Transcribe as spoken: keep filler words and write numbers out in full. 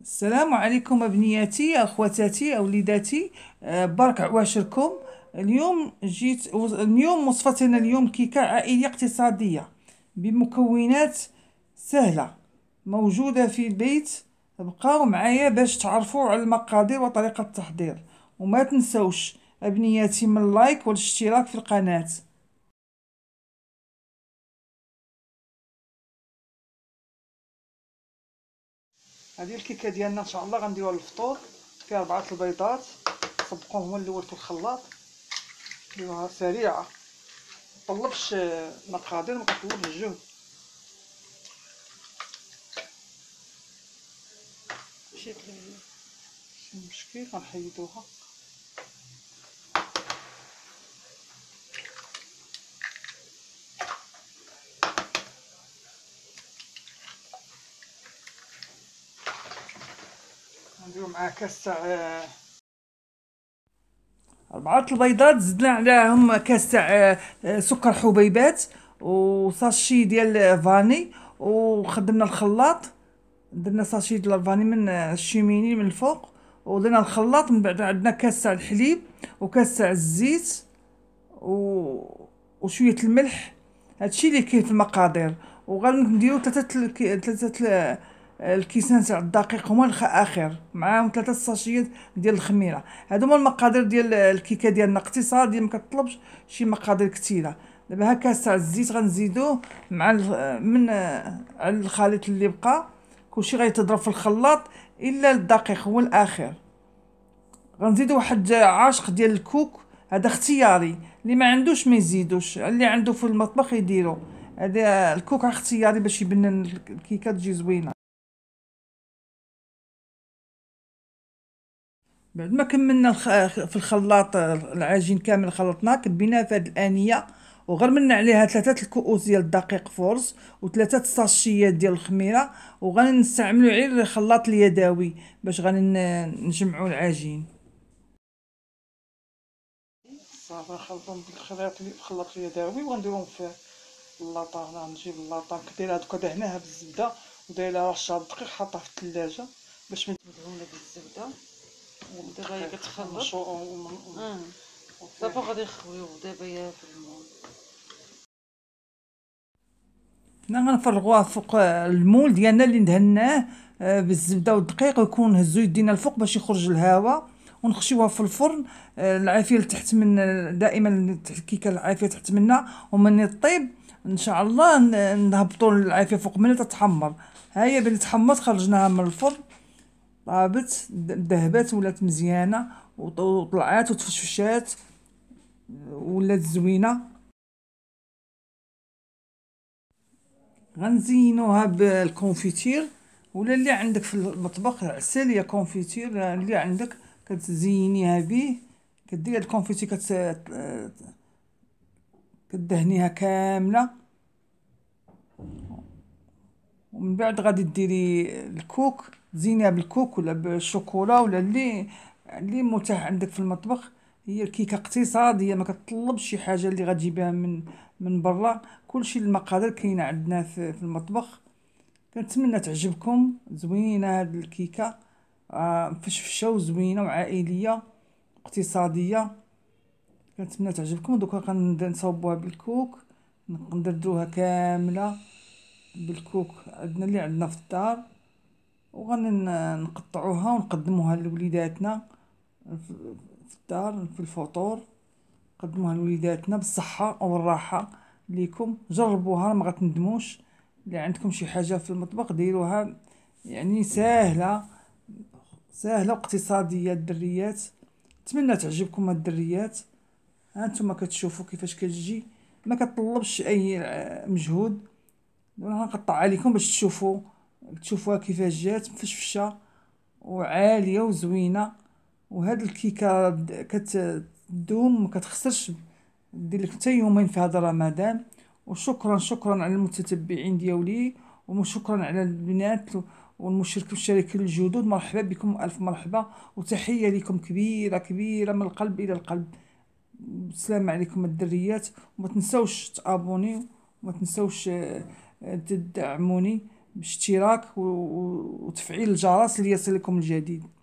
السلام عليكم أبنياتي أخواتاتي أوليداتي، بارك عواشركم. اليوم جيت اليوم وصفتنا اليوم كيكة عائلية اقتصادية بمكونات سهلة موجودة في البيت. بقاو معايا باش تعرفوا على المقادير وطريقة التحضير، وما تنسوش أبنياتي من اللايك والاشتراك في القناة. هذه الكيكه ديالنا ان شاء الله غنديروها للفطور. فيها اربعه البيضات، صبقوهم الاول في الخلاط، ديروها سريعه، ما طلبش مقادير، ما كطلبش الجهد. شي مشكل غنحيدوها. نديرو معاه كاس تاع اربعه البيضات، زدنا عليهم كاس تاع سكر حبيبات وساشي ديال فاني، وخدمنا الخلاط، درنا ساشي ديال الفاني من الشيميني من الفوق، ودرنا الخلاط. من بعد عندنا كاس تاع الحليب وكاس تاع الزيت و... وشويه الملح. هادشي اللي كاين في المقادير. وغنديرو ثلاثه ثلاثه الكيسان تاع الدقيق هما الاخر، معاهم ثلاثه ساشيات ديال الخميره. هادو هما المقادير ديال الكيكه ديالنا اقتصاديه، ما كطلبش شي مقادير كثيره. دابا ها كاس تاع الزيت غنزيدوه مع من على الخليط اللي بقى. كلشي غيتضرب في الخلاط الا الدقيق هو الاخر. غنزيدو واحد عاشق ديال الكوك، هذا اختياري، اللي ما عندوش ما يزيدوش، اللي عنده في المطبخ يديرو. هذا الكوك اختياري باش يبنن الكيكه تجي زوينه. بعد ما كملنا في الخلاط العجين كامل خلطناه، كبيناه في هاد الانيه وغرملنا عليها ثلاثه الكؤوس ديال الدقيق فورز وثلاثه الساشيات ديال الخميره. وغنستعملوا غير الخلاط اليدوي باش غنجمعوا العجين. صافي خلطهم بالخلاط الخلاط اليدوي وغنديرهم في اللاطه. هنا نجيب اللاطه كدير هادوك، دهناها بالزبده وداير لها رشه دقيق، حاطها في الثلاجه باش ما تبدلونا بالزبده. ودابا غادي كتخلط صافي، غادي نخويو دابا يا في المول. هنا غنفرغوها فوق المول ديالنا اللي دهناه بالزبده والدقيق، ويكون هزو يدينا الفوق باش يخرج الهواء، ونخشيوها في الفرن. العافيه لتحت من دائما الكيكه العافيه تحت منها، ومن طيب ان شاء الله نهبطوا العافيه فوق منها تتحمر. ها هي بلي تحمرت خرجناها من الفرن، طابت ذهبات ولات مزيانه وطلعات وتفشفشات ولات زوينه. غنزينوها بالكونفيتير، ولا اللي عندك في المطبخ عساليه كونفيتير اللي عندك كتزينيها به. كدير الكونفيتير كت كدهنيها كامله، ومن بعد غادي ديري الكوك، زينها بالكوك ولا بالشوكولا ولا اللي اللي متاح عندك في المطبخ. هي الكيكه اقتصاديه، ما كتطلبش شي حاجه اللي غتجيبها من من برا. كلشي المقادير كاينه عندنا في, في المطبخ. كنتمنى تعجبكم. زوينه هاد الكيكه فشفشه وزوينه وعائليه اقتصاديه. كنتمنى تعجبكم. دوكا غنبدا نصاوبوها بالكوك، ندردوها كامله بالكوك عندنا اللي عندنا في الدار، وغنقطعوها ونقدموها لوليداتنا في الدار في الفطور. نقدموها لوليداتنا بالصحه والراحه ليكم. جربوها ما غتندموش. اللي عندكم شي حاجه في المطبخ ديروها، يعني ساهله ساهله واقتصاديه. الدريات نتمنى تعجبكم. هاد الدريات ها نتوما كتشوفوا كيفاش كتجي، ما كتطلبش اي مجهود. غنقطع عليكم باش تشوفوا تشوفوها كيفاش جات مفشفشه وعاليه وزوينه. وهاد الكيكه كتدوم ما كتخسرش، دير لك حتى يومين في هذا رمضان. وشكرا شكرا على المتتبعين ديالي، وشكرا على البنات والمشاركين الشركه الجدد. مرحبا بكم، الف مرحبا، وتحيه لكم كبيره كبيره من القلب الى القلب. بالسلامه عليكم الدريات، وما تنساوش تابونيو وما تنساوش تدعموني بالاشتراك وتفعيل الجرس ليصلكم الجديد.